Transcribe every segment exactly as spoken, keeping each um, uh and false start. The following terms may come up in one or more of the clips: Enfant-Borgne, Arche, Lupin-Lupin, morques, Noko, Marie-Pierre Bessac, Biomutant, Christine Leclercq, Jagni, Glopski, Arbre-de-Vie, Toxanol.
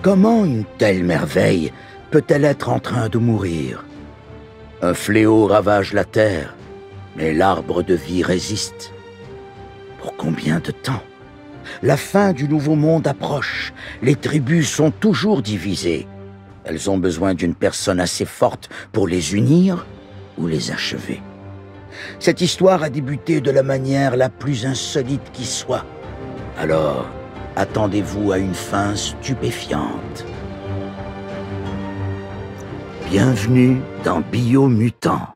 Comment une telle merveille peut-elle être en train de mourir? Un fléau ravage la terre, mais l'arbre de vie résiste. Pour combien de temps? La fin du nouveau monde approche. Les tribus sont toujours divisées. Elles ont besoin d'une personne assez forte pour les unir ou les achever. Cette histoire a débuté de la manière la plus insolite qui soit. Alors, attendez-vous à une fin stupéfiante. Bienvenue dans Biomutant.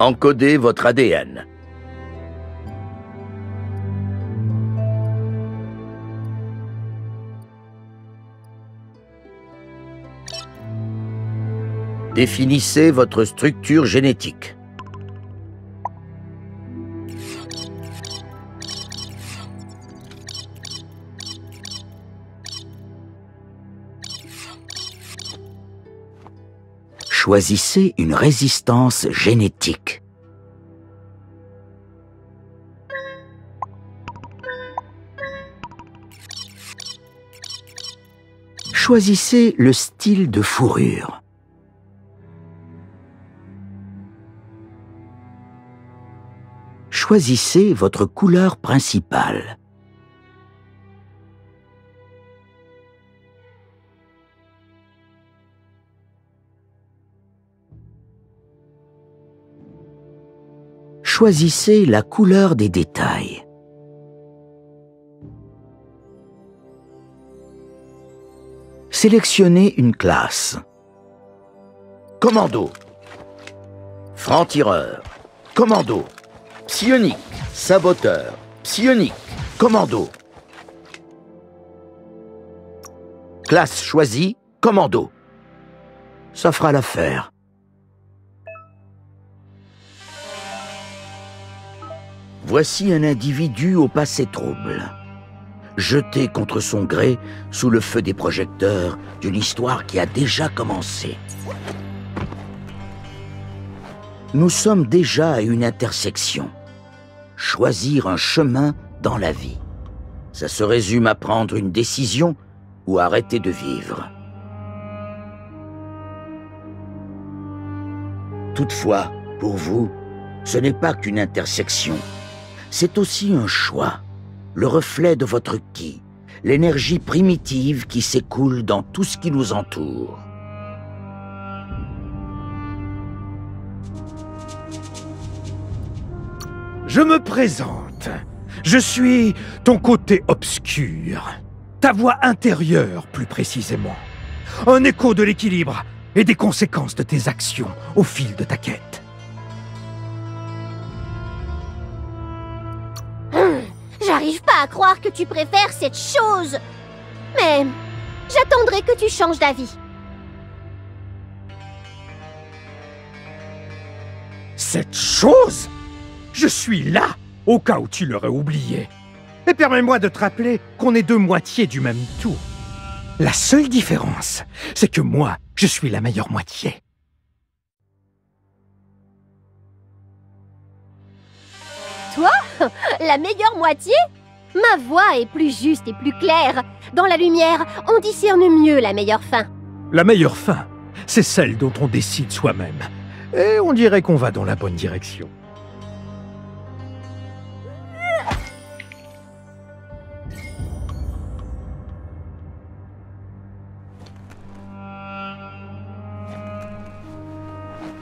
Encodez votre A D N. Définissez votre structure génétique. Choisissez une résistance génétique. Choisissez le style de fourrure. Choisissez votre couleur principale. Choisissez la couleur des détails. Sélectionnez une classe. Commando. Franc-tireur. Commando. Psionique. Saboteur. Psionique. Commando. Classe choisie. Commando. Ça fera l'affaire. Voici un individu au passé trouble, jeté contre son gré sous le feu des projecteurs d'une histoire qui a déjà commencé. Nous sommes déjà à une intersection. Choisir un chemin dans la vie. Ça se résume à prendre une décision ou arrêter de vivre. Toutefois, pour vous, ce n'est pas qu'une intersection. C'est aussi un choix, le reflet de votre qui, l'énergie primitive qui s'écoule dans tout ce qui nous entoure. Je me présente. Je suis ton côté obscur, ta voix intérieure plus précisément. Un écho de l'équilibre et des conséquences de tes actions au fil de ta quête. J'arrive pas à croire que tu préfères cette chose. Mais j'attendrai que tu changes d'avis. Cette chose? Je suis là, au cas où tu l'aurais oublié. Et permets-moi de te rappeler qu'on est deux moitiés du même tout. La seule différence, c'est que moi, je suis la meilleure moitié. Toi ? La meilleure moitié? Ma voix est plus juste et plus claire. Dans la lumière, on discerne mieux la meilleure fin. La meilleure fin, c'est celle dont on décide soi-même. Et on dirait qu'on va dans la bonne direction.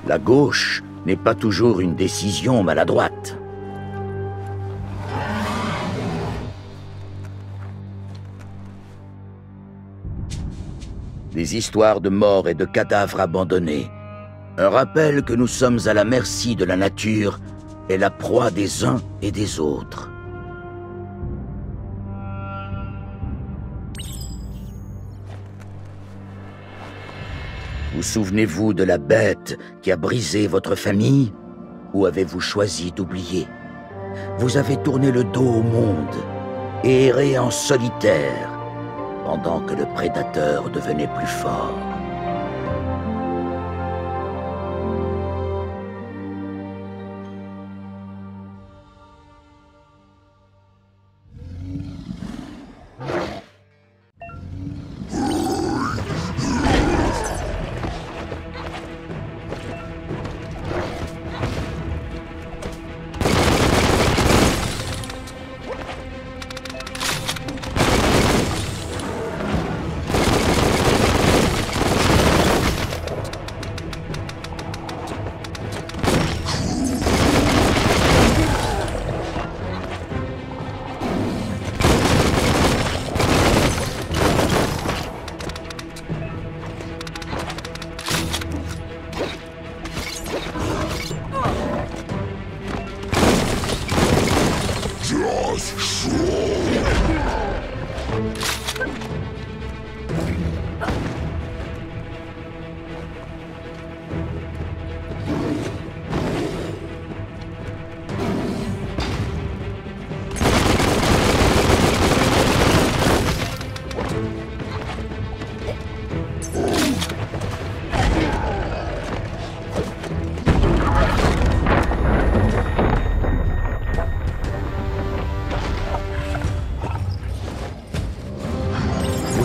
La gauche n'est pas toujours une décision maladroite. Des histoires de morts et de cadavres abandonnés. Un rappel que nous sommes à la merci de la nature et la proie des uns et des autres. Vous souvenez-vous de la bête qui a brisé votre famille? Ou avez-vous choisi d'oublier? vous avez tourné le dos au monde et erré en solitaire pendant que le prédateur devenait plus fort.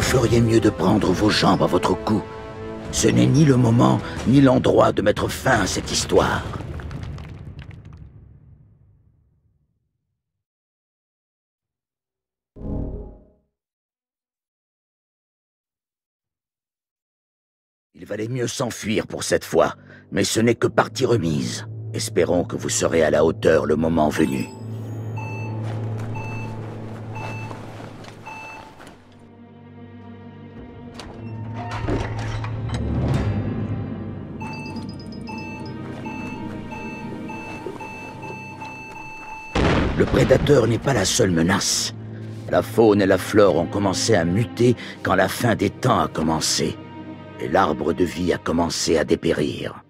Feriez mieux de prendre vos jambes à votre cou. Ce n'est ni le moment, ni l'endroit de mettre fin à cette histoire. Il valait mieux s'enfuir pour cette fois, mais ce n'est que partie remise. Espérons que vous serez à la hauteur le moment venu. Le prédateur n'est pas la seule menace. La faune et la flore ont commencé à muter quand la fin des temps a commencé. Et l'arbre de vie a commencé à dépérir.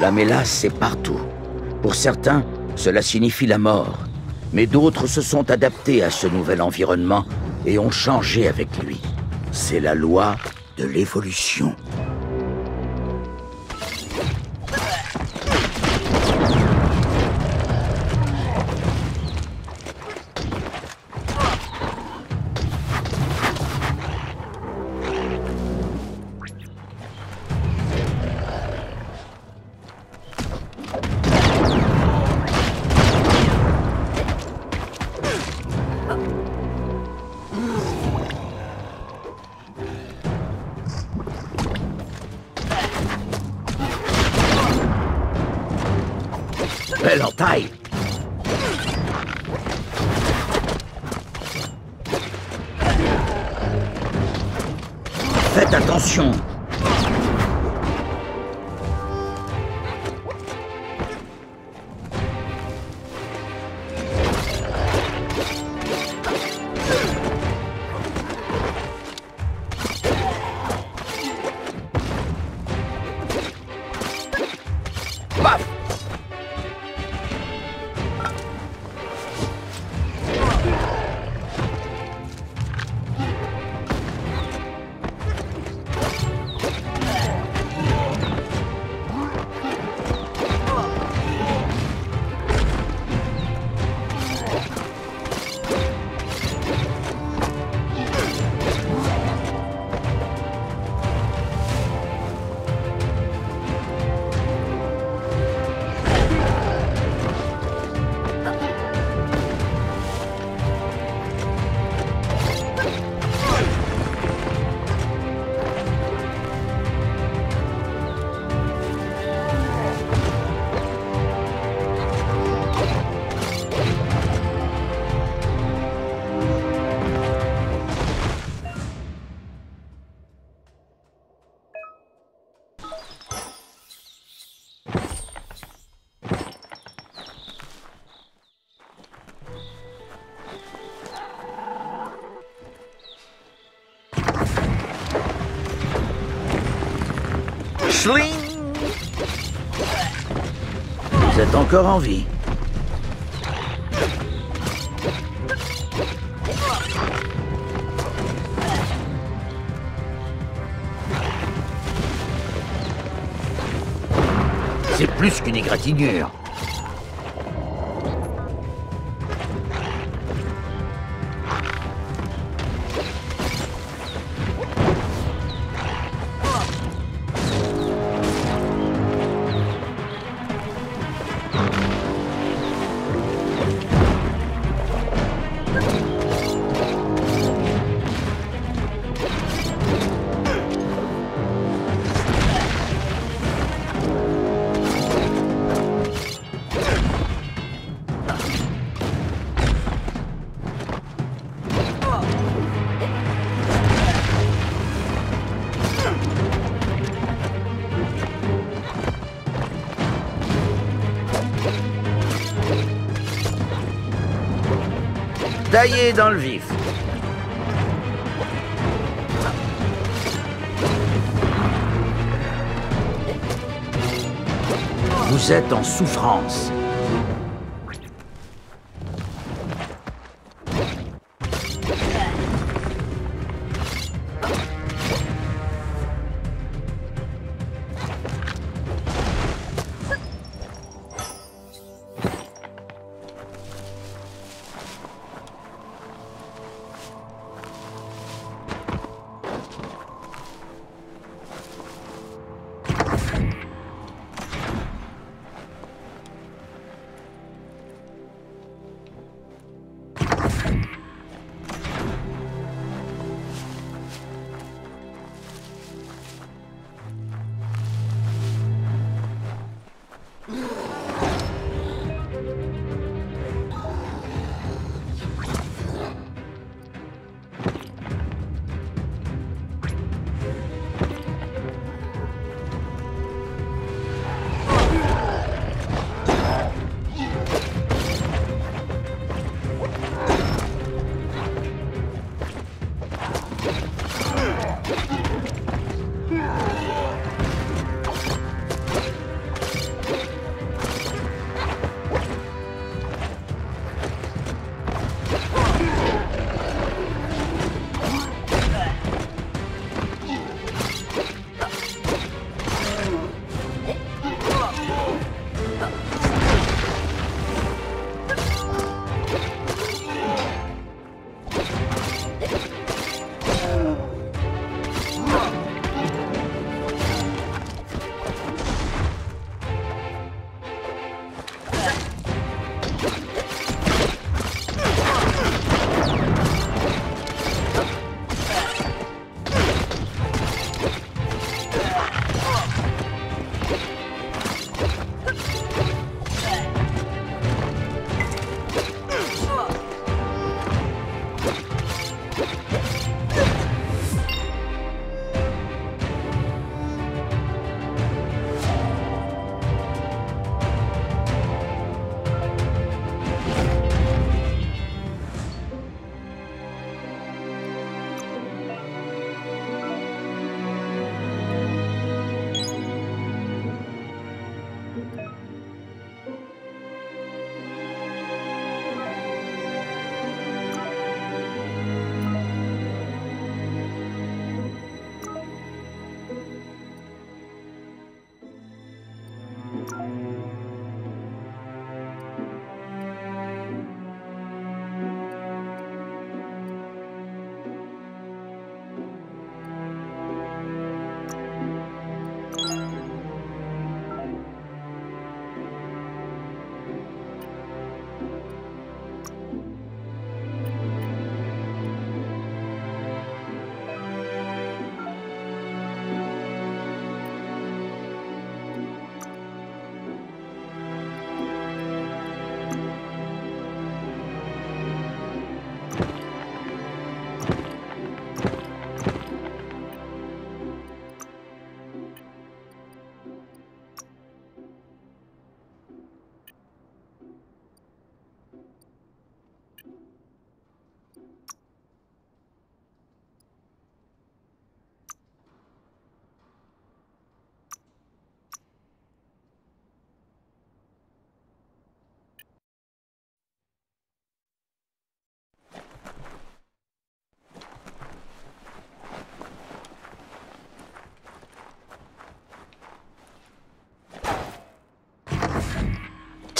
La mélasse est partout. Pour certains, cela signifie la mort. Mais d'autres se sont adaptés à ce nouvel environnement et ont changé avec lui. C'est la loi de l'évolution. Belle entaille! Faites attention! Vous êtes encore en vie. C'est plus qu'une égratignure. Taillé dans le vif. Vous êtes en souffrance.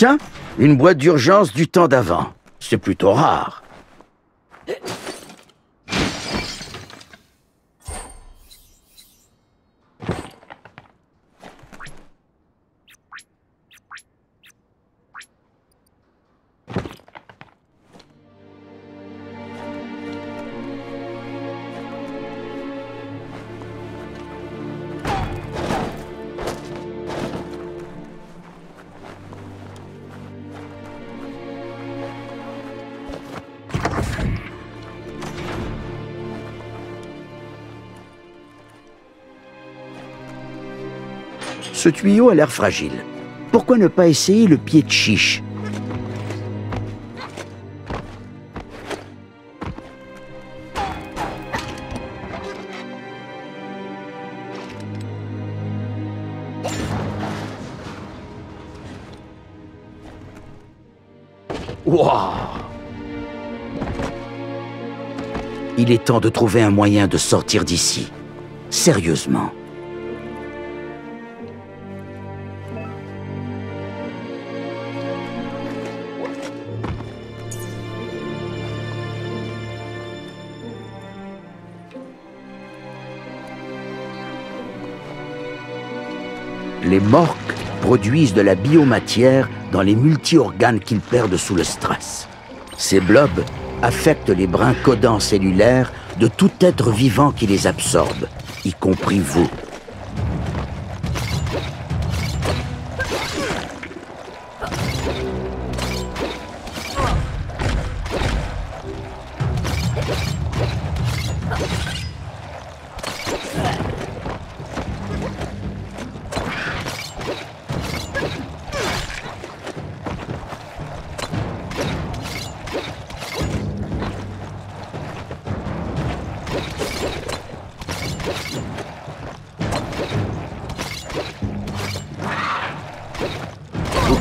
Tiens, une boîte d'urgence du temps d'avant. C'est plutôt rare. Ce tuyau a l'air fragile. Pourquoi ne pas essayer le pied de chiche ? Wow ! Il est temps de trouver un moyen de sortir d'ici. Sérieusement. Les morques produisent de la biomatière dans les multi-organes qu'ils perdent sous le stress. Ces blobs affectent les brins codants cellulaires de tout être vivant qui les absorbe, y compris vous.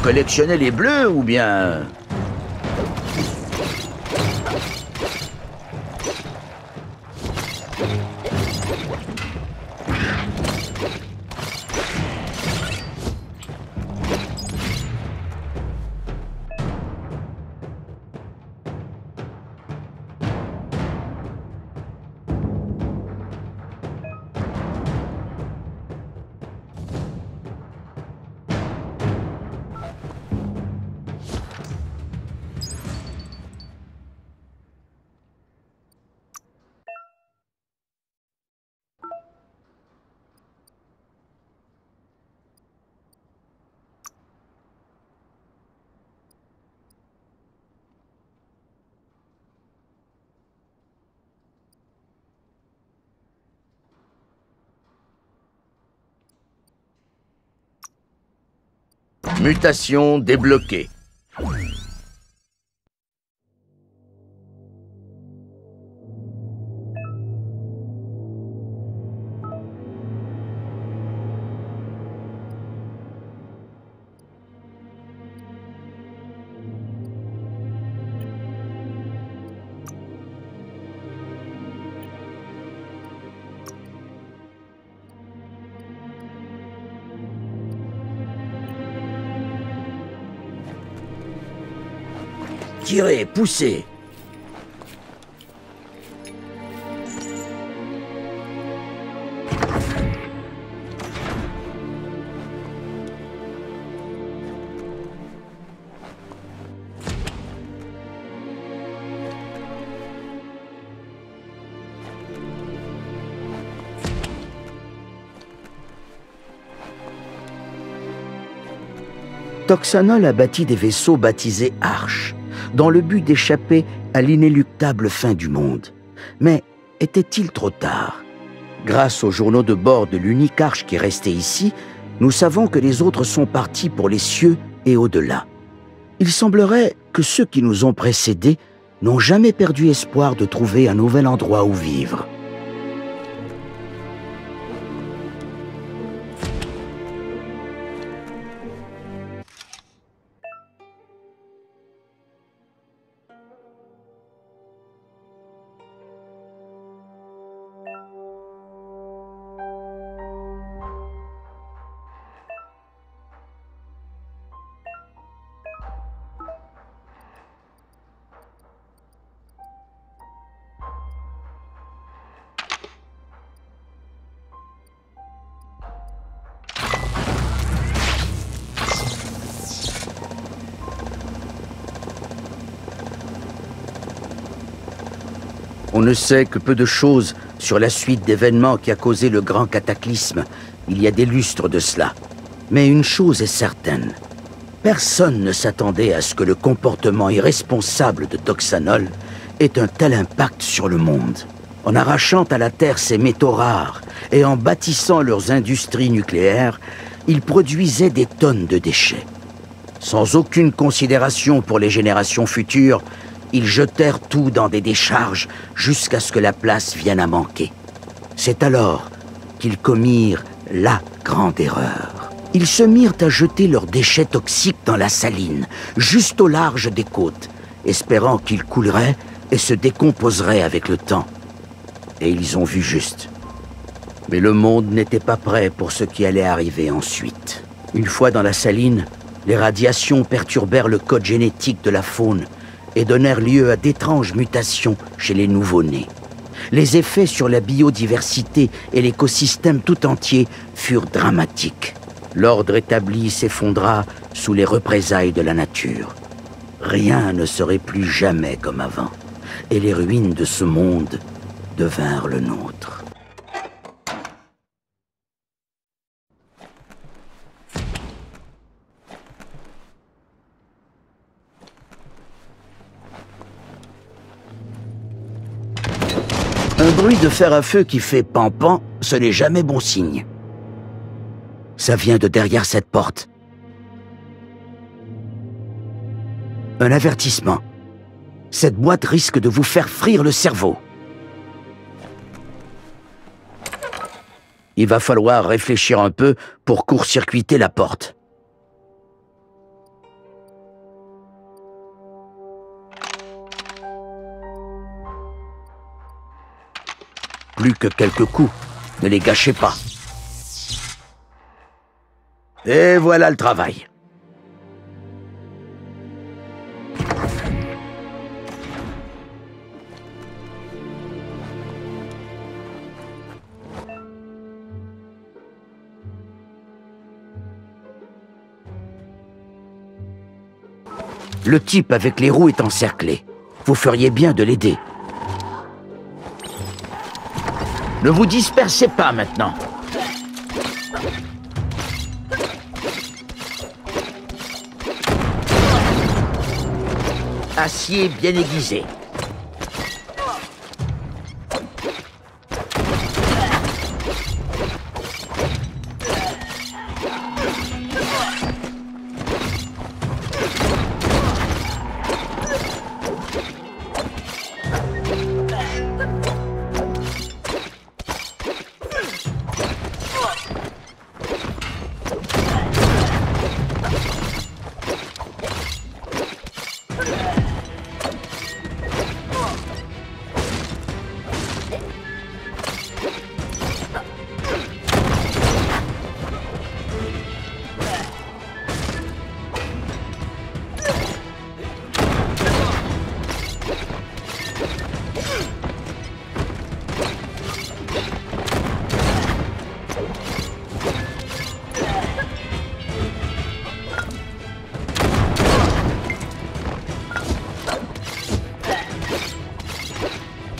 Collectionner les bleus ou bien... Mutation débloquée. Tirez, poussez. Toxanol a bâti des vaisseaux baptisés Arche, dans le but d'échapper à l'inéluctable fin du monde. Mais était-il trop tard? Grâce aux journaux de bord de l'unique Arche qui restait ici, nous savons que les autres sont partis pour les cieux et au-delà. Il semblerait que ceux qui nous ont précédés n'ont jamais perdu espoir de trouver un nouvel endroit où vivre. On ne sait que peu de choses sur la suite d'événements qui a causé le grand cataclysme. Il y a des lustres de cela. Mais une chose est certaine. Personne ne s'attendait à ce que le comportement irresponsable de Toxanol ait un tel impact sur le monde. En arrachant à la Terre ses métaux rares et en bâtissant leurs industries nucléaires, ils produisaient des tonnes de déchets. Sans aucune considération pour les générations futures, ils jetèrent tout dans des décharges jusqu'à ce que la place vienne à manquer. C'est alors qu'ils commirent la grande erreur. Ils se mirent à jeter leurs déchets toxiques dans la saline, juste au large des côtes, espérant qu'ils couleraient et se décomposeraient avec le temps. Et ils ont vu juste. Mais le monde n'était pas prêt pour ce qui allait arriver ensuite. Une fois dans la saline, les radiations perturbèrent le code génétique de la faune et donnèrent lieu à d'étranges mutations chez les nouveau-nés. Les effets sur la biodiversité et l'écosystème tout entier furent dramatiques. L'ordre établi s'effondra sous les représailles de la nature. Rien ne serait plus jamais comme avant, et les ruines de ce monde devinrent le nôtre. Un bruit de fer à feu qui fait pan-pan, ce n'est jamais bon signe. Ça vient de derrière cette porte. Un avertissement. Cette boîte risque de vous faire frire le cerveau. Il va falloir réfléchir un peu pour court-circuiter la porte. Plus que quelques coups, ne les gâchez pas. Et voilà le travail. Le type avec les roues est encerclé. Vous feriez bien de l'aider. Ne vous dispersez pas maintenant. Acier bien aiguisé.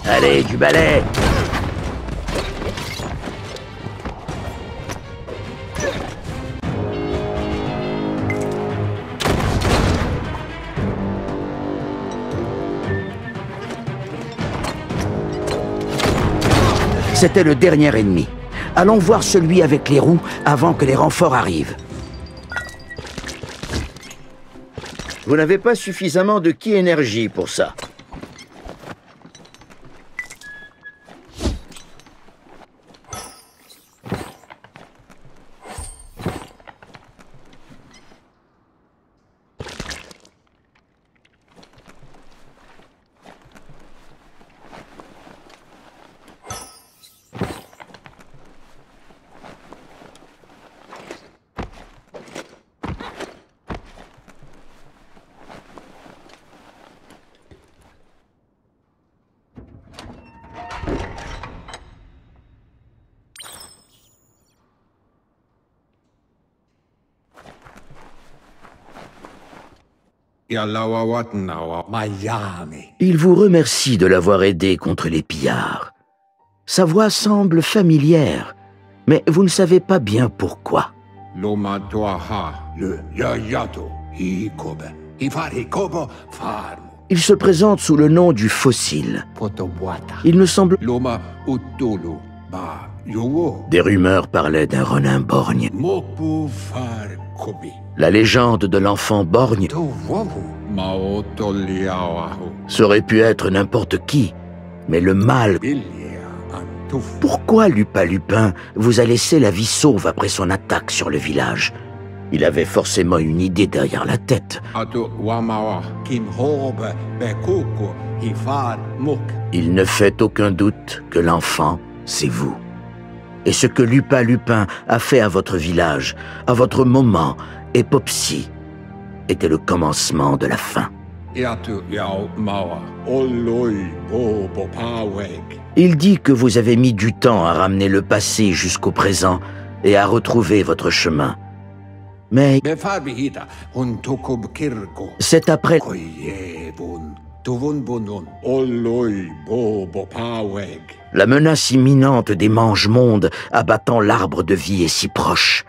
Allez, du balai! C'était le dernier ennemi. Allons voir celui avec les roues avant que les renforts arrivent. Vous n'avez pas suffisamment de ki énergie pour ça. Il vous remercie de l'avoir aidé contre les pillards. Sa voix semble familière, mais vous ne savez pas bien pourquoi. Il se présente sous le nom du fossile. Il me semble... Des rumeurs parlaient d'un renin borgne. La légende de l'enfant borgne serait pu être n'importe qui, mais le mal... Pourquoi Lupin-Lupin vous a laissé la vie sauve après son attaque sur le village? Il avait forcément une idée derrière la tête. Il ne fait aucun doute que l'enfant, c'est vous. Et ce que Lupin-Lupin a fait à votre village, à votre moment, Epopsy, était le commencement de la fin. Il dit que vous avez mis du temps à ramener le passé jusqu'au présent et à retrouver votre chemin. Mais c'est après... La menace imminente des mange-mondes abattant l'arbre de vie est si proche.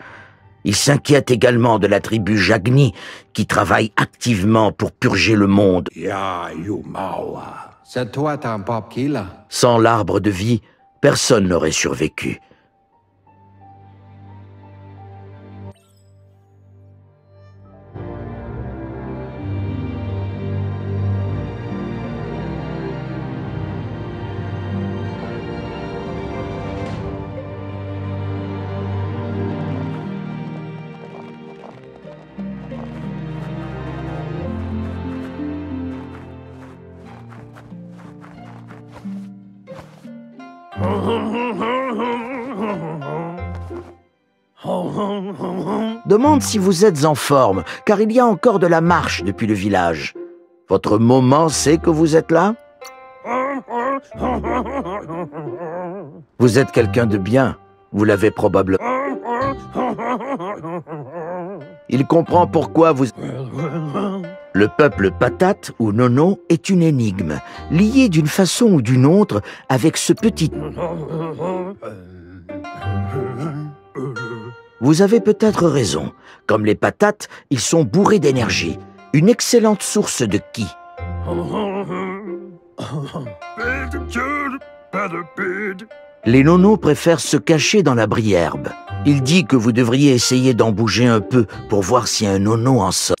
Il s'inquiète également de la tribu Jagni, qui travaille activement pour purger le monde. Sans l'arbre de vie, personne n'aurait survécu. Demande si vous êtes en forme, car il y a encore de la marche depuis le village. Votre maman sait que vous êtes là? Vous êtes quelqu'un de bien, vous l'avez probablement. Il comprend pourquoi vous... Le peuple patate ou nono est une énigme, liée d'une façon ou d'une autre avec ce petit... Vous avez peut-être raison. Comme les patates, ils sont bourrés d'énergie. Une excellente source de ki. Les nonos préfèrent se cacher dans la brière-herbe. Il dit que vous devriez essayer d'en bouger un peu pour voir si un nono en sort.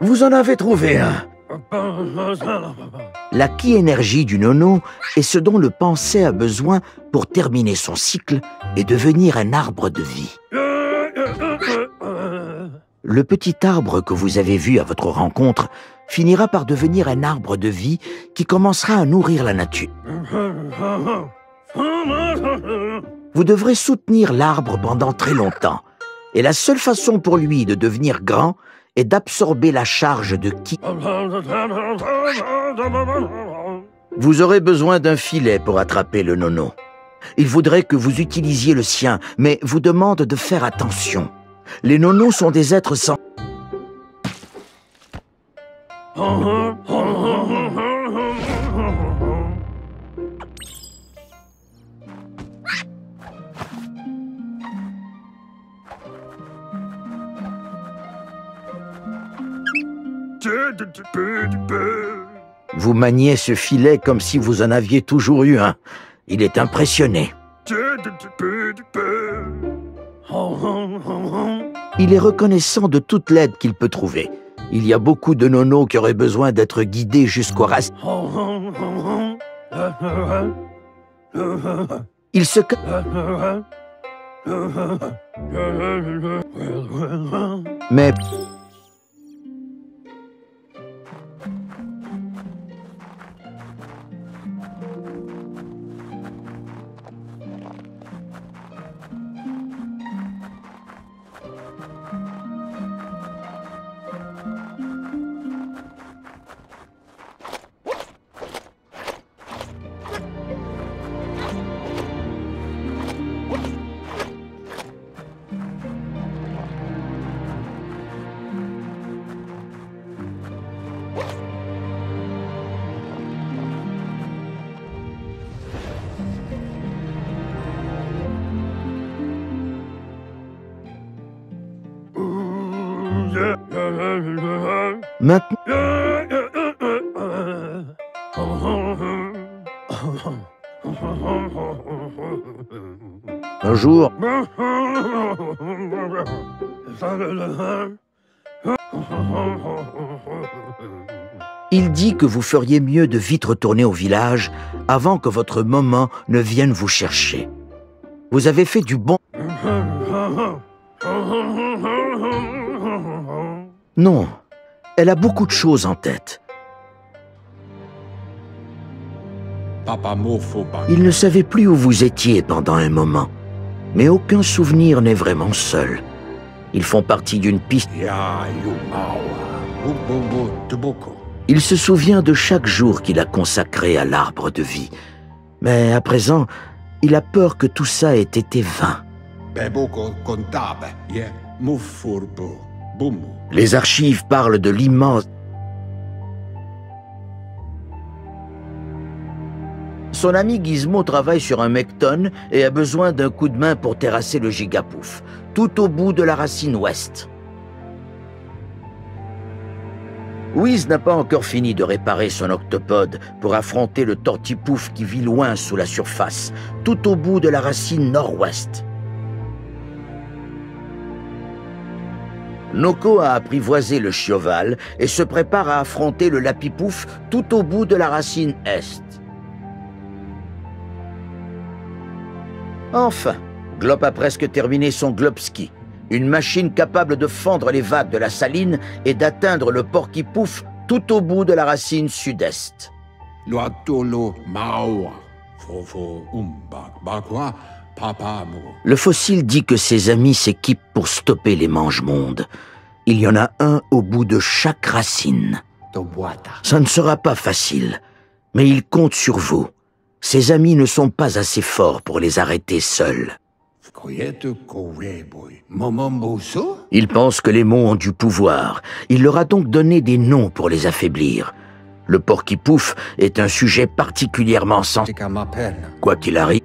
Vous en avez trouvé un. La ki énergie du nono est ce dont le pensée a besoin pour terminer son cycle et devenir un arbre de vie. Le petit arbre que vous avez vu à votre rencontre finira par devenir un arbre de vie qui commencera à nourrir la nature. Vous devrez soutenir l'arbre pendant très longtemps. Et la seule façon pour lui de devenir grand est d'absorber la charge de ki. Vous aurez besoin d'un filet pour attraper le nono. Il voudrait que vous utilisiez le sien, mais vous demande de faire attention. Les nonos sont des êtres sans... Vous maniez ce filet comme si vous en aviez toujours eu un. Il est impressionné. Il est reconnaissant de toute l'aide qu'il peut trouver. Il y a beaucoup de nonos qui auraient besoin d'être guidés jusqu'au racine. Il se... Mais... Maintenant... Un jour... Il dit que vous feriez mieux de vite retourner au village avant que votre maman ne vienne vous chercher. Vous avez fait du bon... Non, elle a beaucoup de choses en tête. Il ne savait plus où vous étiez pendant un moment, mais aucun souvenir n'est vraiment seul. Ils font partie d'une piste. Il se souvient de chaque jour qu'il a consacré à l'arbre de vie, mais à présent, il a peur que tout ça ait été vain. Les archives parlent de l'immense... Son ami Gizmo travaille sur un mecton et a besoin d'un coup de main pour terrasser le gigapouf, tout au bout de la racine ouest. Whiz n'a pas encore fini de réparer son octopode pour affronter le tortipouf qui vit loin sous la surface, tout au bout de la racine nord-ouest. Noko a apprivoisé le chioval et se prépare à affronter le lapipouf tout au bout de la racine est. Enfin, Glop a presque terminé son Glopski, une machine capable de fendre les vagues de la saline et d'atteindre le porc-qui-pouf tout au bout de la racine sud-est. Le fossile dit que ses amis s'équipent pour stopper les mange-mondes. Il y en a un au bout de chaque racine. Ça ne sera pas facile, mais il compte sur vous. Ses amis ne sont pas assez forts pour les arrêter seuls. Il pense que les mots ont du pouvoir. Il leur a donc donné des noms pour les affaiblir. Le porc-qui-pouf est un sujet particulièrement sensible. Quoi qu'il arrive...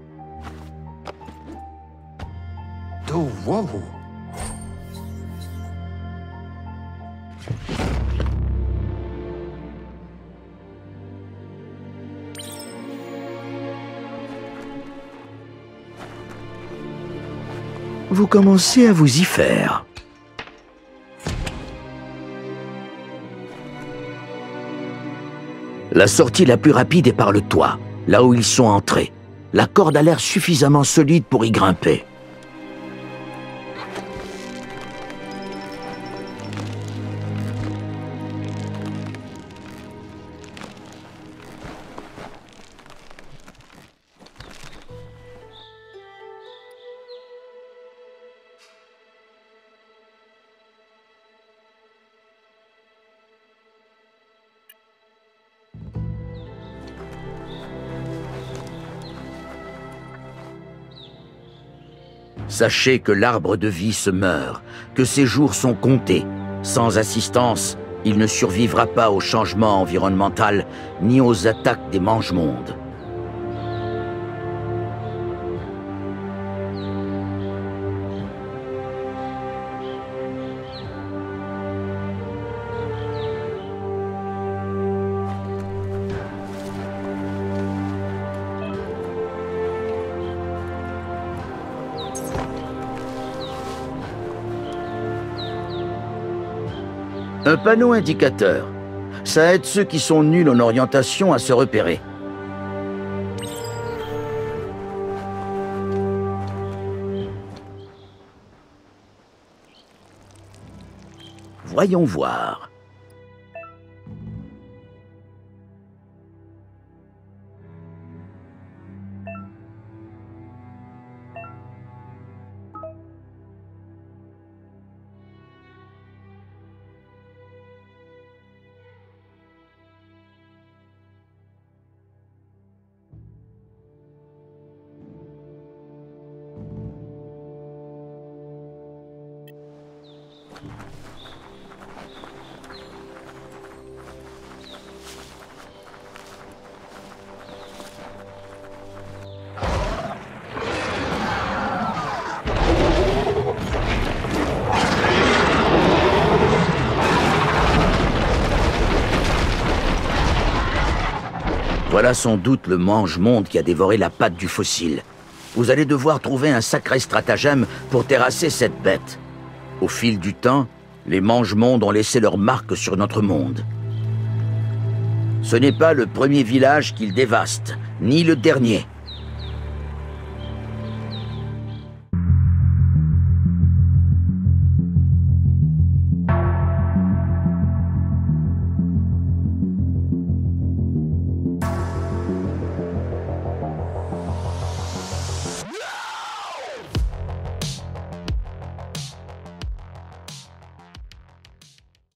Vous commencez à vous y faire. La sortie la plus rapide est par le toit, là où ils sont entrés. La corde a l'air suffisamment solide pour y grimper. Sachez que l'arbre de vie se meurt, que ses jours sont comptés. Sans assistance, il ne survivra pas au changement environnemental ni aux attaques des mange-mondes. Un panneau indicateur. Ça aide ceux qui sont nuls en orientation à se repérer. Voyons voir. Voilà sans doute le mange-monde qui a dévoré la patte du fossile. Vous allez devoir trouver un sacré stratagème pour terrasser cette bête. Au fil du temps, les mange-mondes ont laissé leur marque sur notre monde. Ce n'est pas le premier village qu'ils dévastent, ni le dernier.